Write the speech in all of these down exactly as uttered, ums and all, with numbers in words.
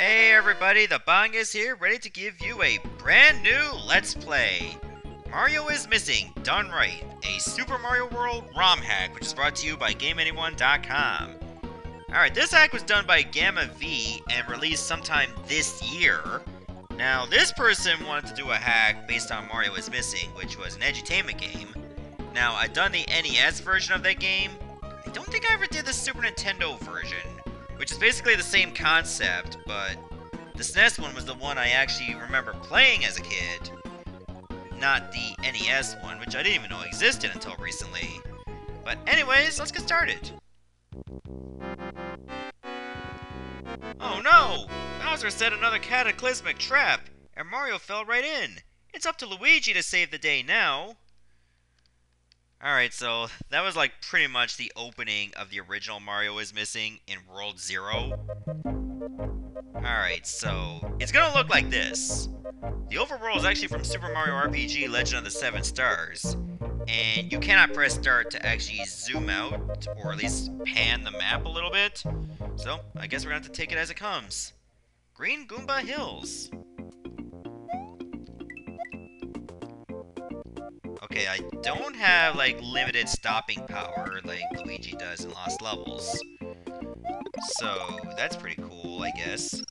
Hey everybody, the Bong is here, ready to give you a brand new Let's Play! Mario is Missing Done Right, a Super Mario World ROM hack, which is brought to you by Game Anyone dot com. Alright, this hack was done by Gamma V and released sometime this year. Now, this person wanted to do a hack based on Mario is Missing, which was an edutainment game. Now, I've done the N E S version of that game. I don't think I ever did the Super Nintendo version, which is basically the same concept, but the S N E S one was the one I actually remember playing as a kid, not the N E S one, which I didn't even know existed until recently. But anyways, let's get started. Oh no! Bowser set another cataclysmic trap, and Mario fell right in. It's up to Luigi to save the day now. Alright, so that was like pretty much the opening of the original Mario is Missing in World Zero. Alright, so it's gonna look like this. The overworld is actually from Super Mario R P G: Legend of the Seven Stars. And you cannot press start to actually zoom out, or at least pan the map a little bit. So I guess we're gonna have to take it as it comes. Green Goomba Hills. Okay, I don't have, like, limited stopping power like Luigi does in Lost Levels. So, that's pretty cool, I guess.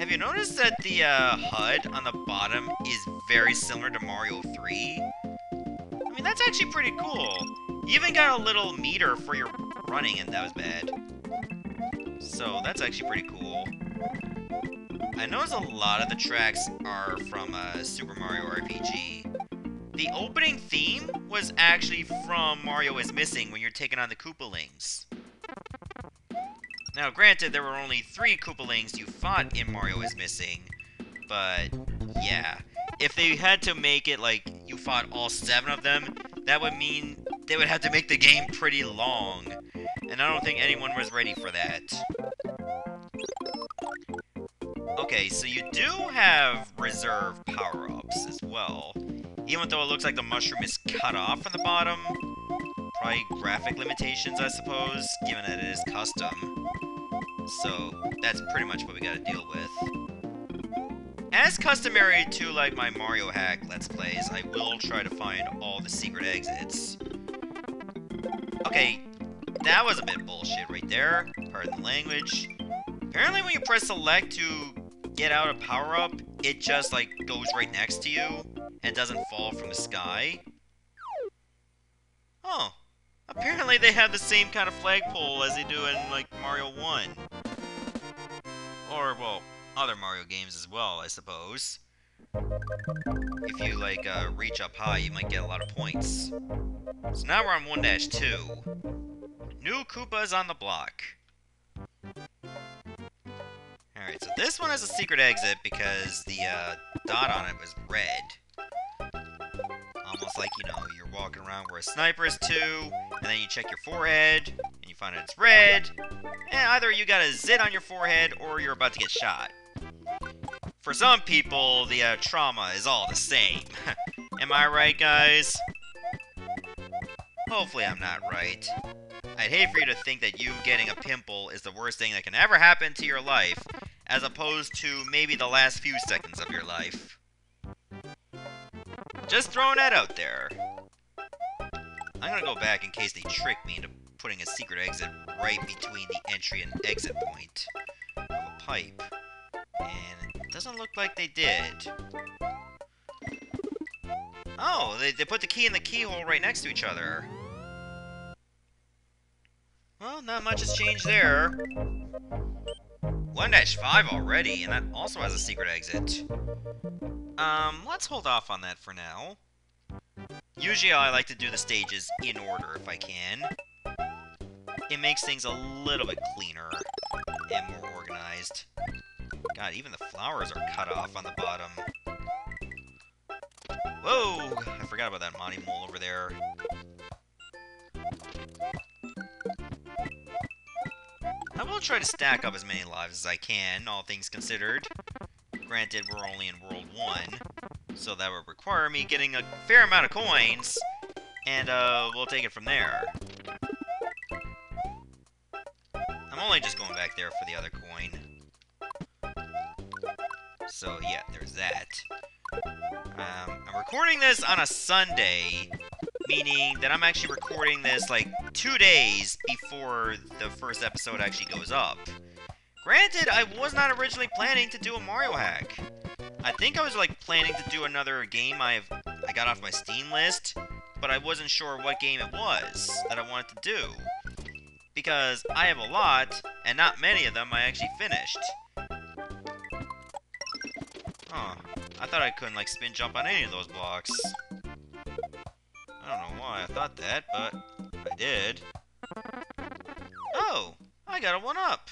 Have you noticed that the, uh, H U D on the bottom is very similar to Mario three? I mean, that's actually pretty cool. You even got a little meter for your running, and that was bad. So, that's actually pretty cool. I noticed a lot of the tracks are from, uh, Super Mario R P G. The opening theme was actually from Mario is Missing when you're taking on the Koopalings. Now granted, there were only three Koopalings you fought in Mario is Missing, but yeah. If they had to make it like you fought all seven of them, that would mean they would have to make the game pretty long. And I don't think anyone was ready for that. Okay, so you do have reserve power-ups as well. Even though it looks like the mushroom is cut off from the bottom. Probably graphic limitations, I suppose, given that it is custom. So, that's pretty much what we gotta deal with. As customary to, like, my Mario hack Let's Plays, I will try to find all the secret exits. Okay, that was a bit bullshit right there. Pardon the language. Apparently when you press select to get out a power-up, it just, like, goes right next to you. And doesn't fall from the sky. Oh, apparently they have the same kind of flagpole as they do in, like, Mario one. Or, well, other Mario games as well, I suppose. If you, like, uh, reach up high, you might get a lot of points. So now we're on one dash two. New Koopas on the block. Alright, so this one has a secret exit because the, uh, dot on it was red. Almost like, you know, you're walking around where a sniper is too, and then you check your forehead, and you find out it's red, and either you got a zit on your forehead, or you're about to get shot. For some people, the uh, trauma is all the same. Am I right, guys? Hopefully I'm not right. I'd hate for you to think that you getting a pimple is the worst thing that can ever happen to your life, as opposed to maybe the last few seconds of your life. Just throwing that out there. I'm gonna go back in case they trick me into putting a secret exit right between the entry and exit point of a pipe. And it doesn't look like they did. Oh, they, they put the key and the keyhole right next to each other. Well, not much has changed there. one dash five already, and that also has a secret exit. Um, let's hold off on that for now. Usually I like to do the stages in order if I can. It makes things a little bit cleaner and more organized. God, even the flowers are cut off on the bottom. Whoa! I forgot about that Monty Mole over there. I will try to stack up as many lives as I can, all things considered. Granted, we're only in World one, so that would require me getting a fair amount of coins, and uh, we'll take it from there. I'm only just going back there for the other coin. so yeah, there's that. Um, I'm recording this on a Sunday, meaning that I'm actually recording this like two days before the first episode actually goes up. Granted, I was not originally planning to do a Mario hack. I think I was like planning to do another game I've I got off my Steam list, but I wasn't sure what game it was that I wanted to do, because I have a lot, and not many of them I actually finished. Huh. I thought I couldn't like spin jump on any of those blocks. I don't know why I thought that, but I did. Oh! I got a one-up!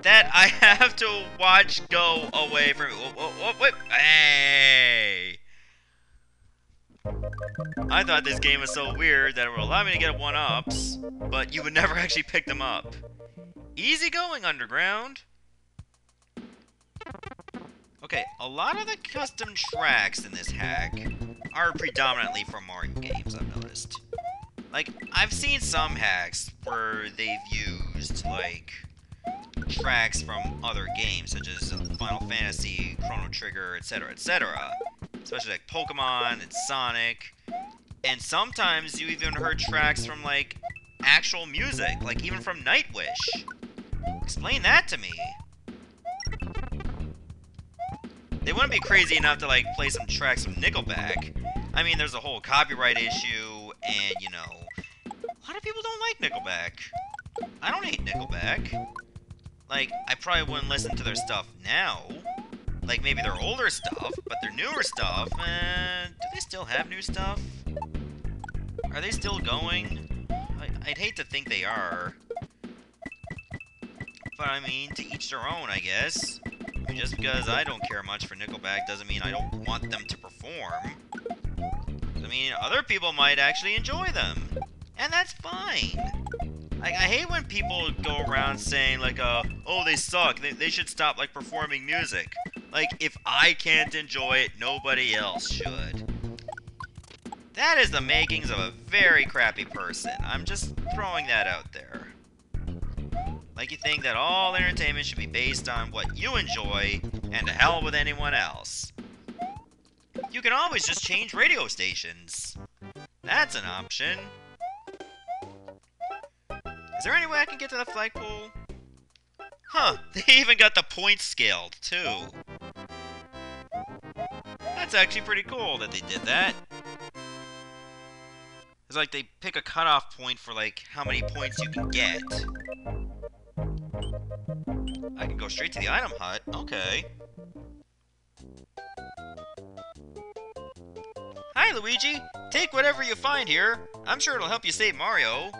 That I have to watch go away from me. Whoa, whoa, whoa, wait. Hey! I thought this game was so weird that it would allow me to get one-ups, but you would never actually pick them up. Easy going, Underground! Okay, a lot of the custom tracks in this hack are predominantly from Mario games, I've noticed. Like, I've seen some hacks where they've used, like, tracks from other games, such as Final Fantasy, Chrono Trigger, et cetera, et cetera. Especially, like, Pokemon and Sonic. And sometimes you even heard tracks from, like, actual music, like, even from Nightwish. Explain that to me. They wouldn't be crazy enough to, like, play some tracks from Nickelback. I mean, there's a whole copyright issue, and, you know, a lot of people don't like Nickelback. I don't hate Nickelback. Like, I probably wouldn't listen to their stuff now. Like, maybe their older stuff, but their newer stuff, eh, do they still have new stuff? Are they still going? I I'd hate to think they are. But, I mean, to each their own, I guess. Just because I don't care much for Nickelback doesn't mean I don't want them to perform. I mean, other people might actually enjoy them. And that's fine. Like, I hate when people go around saying, like, uh, oh, they suck. They, they should stop, like, performing music. Like, if I can't enjoy it, nobody else should. That is the makings of a very crappy person. I'm just throwing that out there. Like, you think that all entertainment should be based on what you enjoy, and to hell with anyone else. You can always just change radio stations. That's an option. Is there any way I can get to the flagpole? Huh, they even got the point scaled, too. That's actually pretty cool that they did that. It's like they pick a cutoff point for, like, how many points you can get. I can go straight to the item hut. Okay. Hi, Luigi! Take whatever you find here. I'm sure it'll help you save Mario.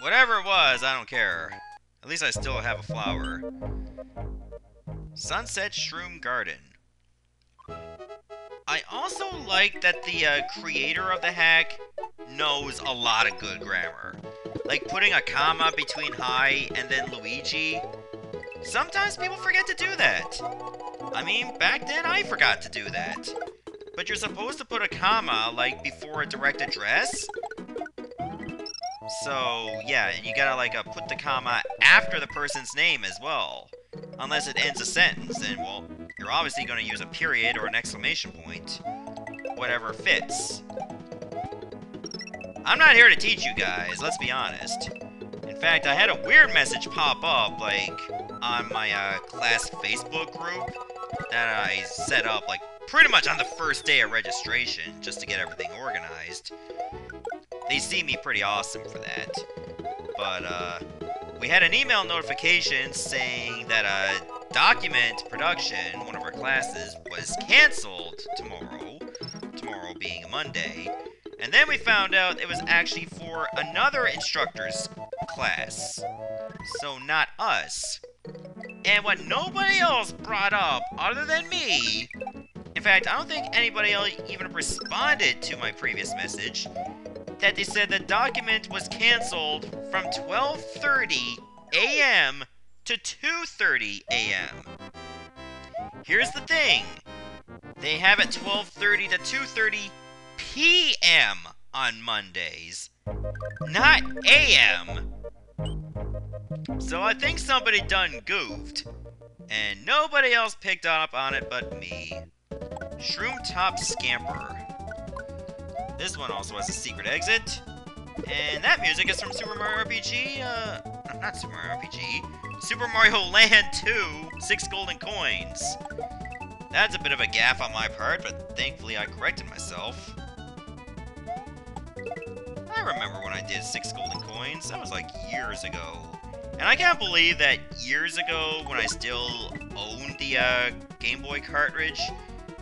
Whatever it was, I don't care. At least I still have a flower. Sunset Shroom Garden. I also like that the uh, creator of the hack knows a lot of good grammar. Like, putting a comma between hi and then Luigi. Sometimes people forget to do that. I mean, back then I forgot to do that. But you're supposed to put a comma, like, before a direct address? So, yeah, and you gotta, like, uh, put the comma after the person's name as well. Unless it ends a sentence, then, well, you're obviously gonna use a period or an exclamation point. Whatever fits. I'm not here to teach you guys, let's be honest. In fact, I had a weird message pop up, like, on my uh, class Facebook group that I set up, like, pretty much on the first day of registration, just to get everything organized. They see me pretty awesome for that. But, uh, we had an email notification saying that uh, document production, one of our classes, was canceled tomorrow, tomorrow being a Monday. And then we found out it was actually for another instructor's class. So not us. And what nobody else brought up other than me... In fact, I don't think anybody else even responded to my previous message that they said the document was canceled from twelve thirty A M to two thirty A M Here's the thing. They have it twelve thirty to two thirty P M on Mondays, not A M So I think somebody done goofed, and nobody else picked up on it but me. Shroom Top Scamper. This one also has a secret exit. And that music is from Super Mario R P G, uh, not Super Mario R P G, Super Mario Land two, Six Golden Coins. That's a bit of a gaffe on my part, but thankfully I corrected myself. I remember when I did Six Golden Coins, that was like years ago. And I can't believe that years ago, when I still owned the uh, Game Boy cartridge,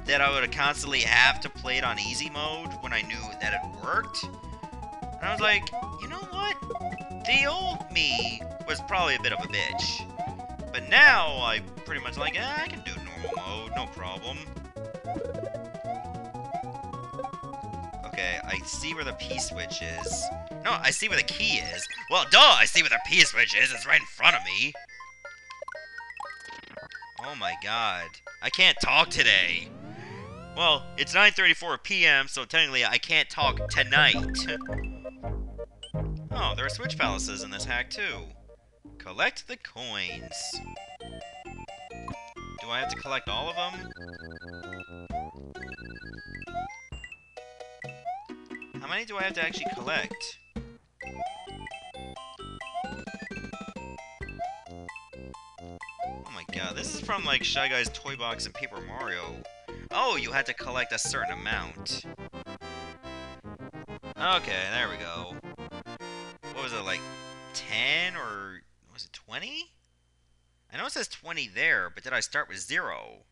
that I would constantly have to play it on easy mode when I knew that it worked. And I was like, you know what? The old me was probably a bit of a bitch. But now, I pretty much like, eh, I can do normal mode, no problem. Okay, I see where the P switch is. No, I see where the key is. Well, duh, I see where the P switch is. It's right in front of me. Oh my god. I can't talk today. Well, it's nine thirty-four p m, so technically I can't talk tonight. Oh, there are switch palaces in this hack, too. Collect the coins. Do I have to collect all of them? How many do I have to actually collect? Oh my god, this is from, like, Shy Guy's Toy Box and Paper Mario. Oh, you had to collect a certain amount. Okay, there we go. What was it, like, ten or was it twenty? I know it says twenty there, but did I start with zero?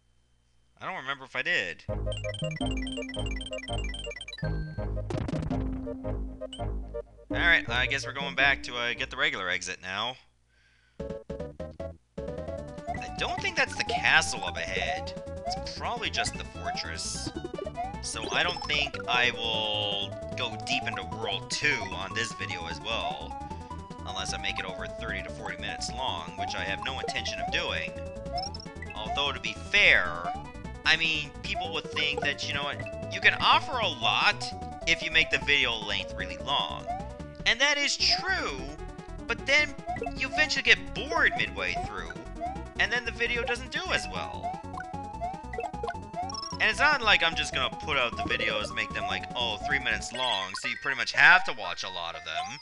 I don't remember if I did. Alright, I guess we're going back to uh, get the regular exit now. I don't think that's the castle up ahead. It's probably just the fortress, so I don't think I will go deep into World two on this video as well, unless I make it over thirty to forty minutes long, which I have no intention of doing. Although, to be fair, I mean, people would think that, you know what, you can offer a lot if you make the video length really long, and that is true, but then you eventually get bored midway through, and then the video doesn't do as well. And it's not like I'm just gonna put out the videos, make them like, oh, three minutes long, so you pretty much have to watch a lot of them.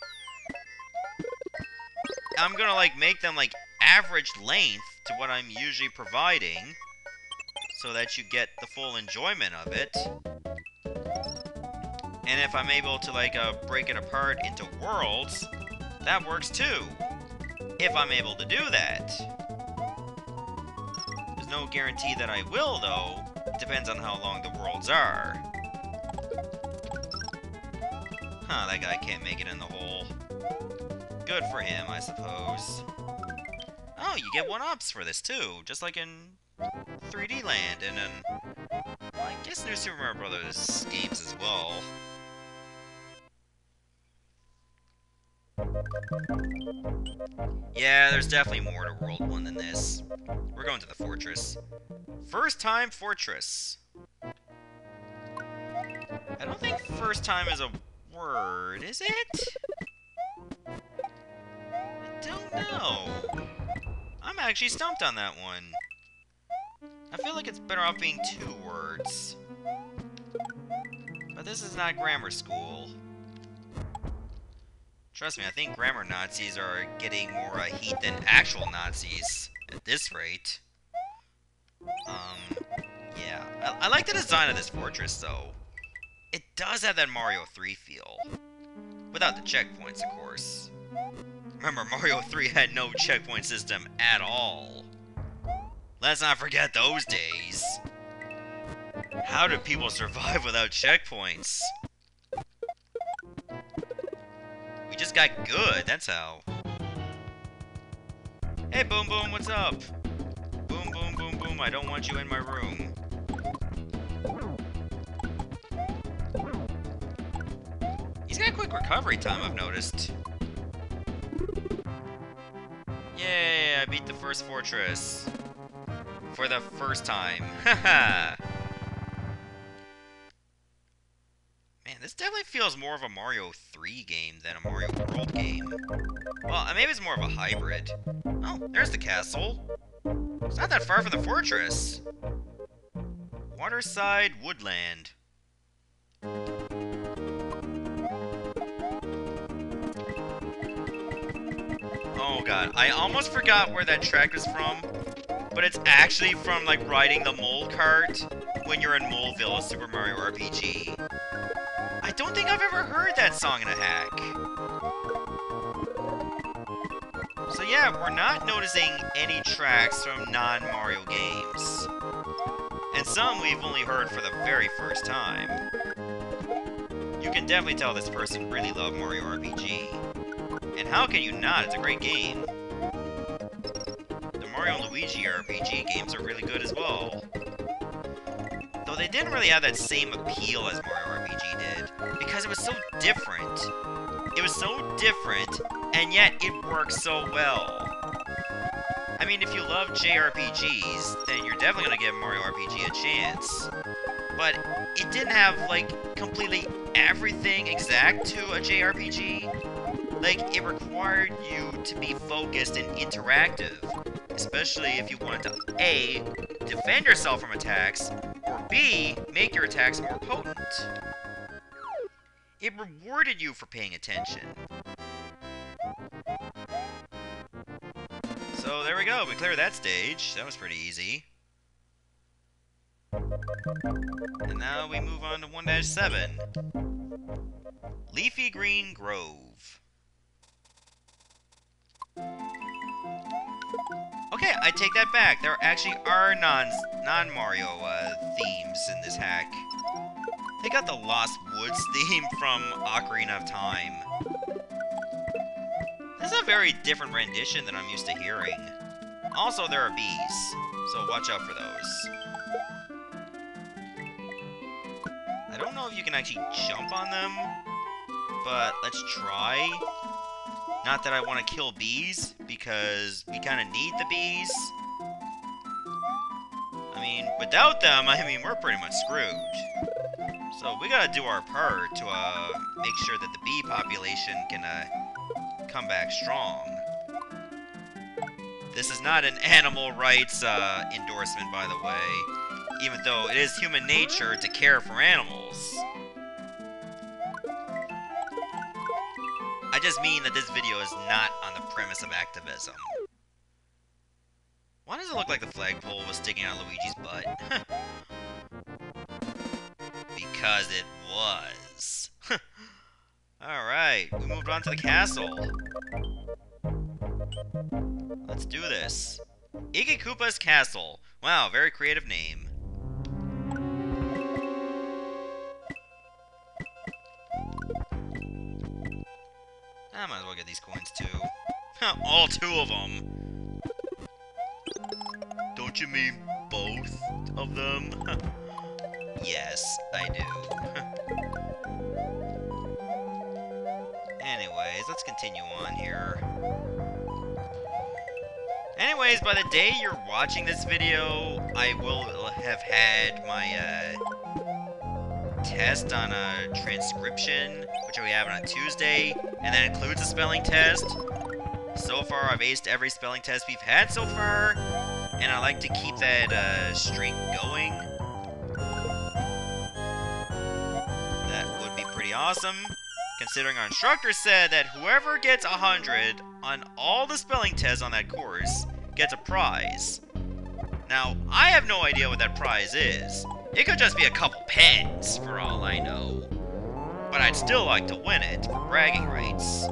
I'm gonna like make them like average length to what I'm usually providing, so that you get the full enjoyment of it. And if I'm able to like uh, break it apart into worlds, that works too. If I'm able to do that. There's no guarantee that I will though. Depends on how long the worlds are. Huh, that guy can't make it in the hole. Good for him, I suppose. Oh, you get one-ups for this, too. Just like in three D Land and in, well, I guess, New Super Mario Brothers games as well. Yeah, there's definitely more to World one than this. We're going to the fortress. First time fortress. I don't think first time is a word, is it? I don't know. I'm actually stumped on that one. I feel like it's better off being two words. But this is not grammar school. Trust me, I think grammar Nazis are getting more uh, heat than actual Nazis at this rate. Um, yeah. I, I like the design of this fortress, though. It does have that Mario three feel. Without the checkpoints, of course. Remember, Mario three had no checkpoint system at all. Let's not forget those days. How did people survive without checkpoints? We just got good, that's how. Hey, Boom Boom, what's up? Boom, boom, boom, boom, I don't want you in my room. He's got a quick recovery time, I've noticed. Yay, I beat the first fortress. For the first time. Haha. Man, this definitely feels more of a Mario three game than a Mario World game. Well, maybe it's more of a hybrid. Oh, there's the castle. It's not that far from the fortress. Waterside Woodland. Oh god, I almost forgot where that track is from, but it's actually from, like, riding the mole cart when you're in Moleville, Super Mario R P G. I don't think I've ever heard that song in a hack. So yeah, we're not noticing any tracks from non-Mario games. And some we've only heard for the very first time. You can definitely tell this person really loved Mario R P G. And how can you not? It's a great game. The Mario and Luigi R P G games are really good as well. Though they didn't really have that same appeal as Mario R P G did, because it was so different. It was so different, and yet it worked so well. I mean, if you love J R P Gs, then you're definitely gonna give Mario R P G a chance. But it didn't have, like, completely everything exact to a J R P G. Like, it required you to be focused and interactive, especially if you wanted to A, defend yourself from attacks, or B, make your attacks more potent. It rewarded you for paying attention. So there we go, we cleared that stage. That was pretty easy. And now we move on to one dash seven. Leafy Green Grove. Okay, I take that back. There actually are non, non-Mario uh, themes in this hack. They got the Lost Woods theme from Ocarina of Time. That's a very different rendition than I'm used to hearing. Also, there are bees, so watch out for those. I don't know if you can actually jump on them, but let's try. Not that I want to kill bees, because we kind of need the bees. I mean, without them, I mean, we're pretty much screwed. So we gotta do our part to uh, make sure that the bee population can uh, come back strong. This is not an animal rights uh, endorsement, by the way, even though it is human nature to care for animals. I just mean that this video is not on the premise of activism. Why does it look like the flagpole was sticking out of Luigi's butt? Because it was. Alright, we moved on to the castle. Let's do this. Iggy Koopa's Castle. Wow, very creative name. I might as well get these coins too. All two of them. Don't you mean both of them? Yes, I do. Anyways, let's continue on here. Anyways, by the day you're watching this video, I will have had my uh, test on a transcription, which we have on Tuesday, and that includes a spelling test. So far, I've aced every spelling test we've had so far, and I like to keep that uh, streak going. That would be pretty awesome. Considering our instructor said that whoever gets one hundred on all the spelling tests on that course gets a prize. Now, I have no idea what that prize is. It could just be a couple pens, for all I know. But I'd still like to win it for bragging rights.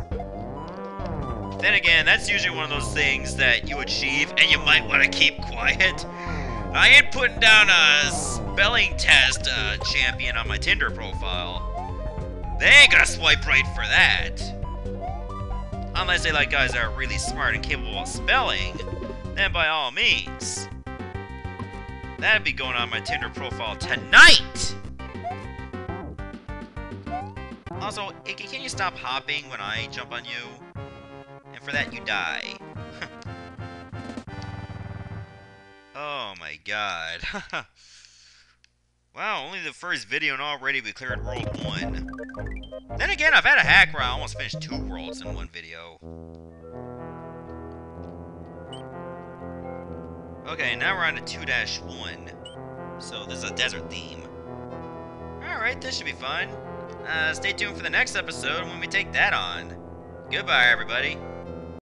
Then again, that's usually one of those things that you achieve and you might want to keep quiet. I ain't putting down a spelling test uh, champion on my Tinder profile. They ain't gonna swipe right for that. Unless they like guys that are really smart and capable of spelling, then by all means. That'd be going on my Tinder profile tonight! Also, Icky, can you stop hopping when I jump on you? And for that, you die. Oh my god. Wow, only the first video and already we cleared world one. Then again, I've had a hack where I almost finished two worlds in one video. Okay, now we're on to two dash one. So this is a desert theme. Alright, this should be fun. Uh, stay tuned for the next episode when we take that on. Goodbye, everybody.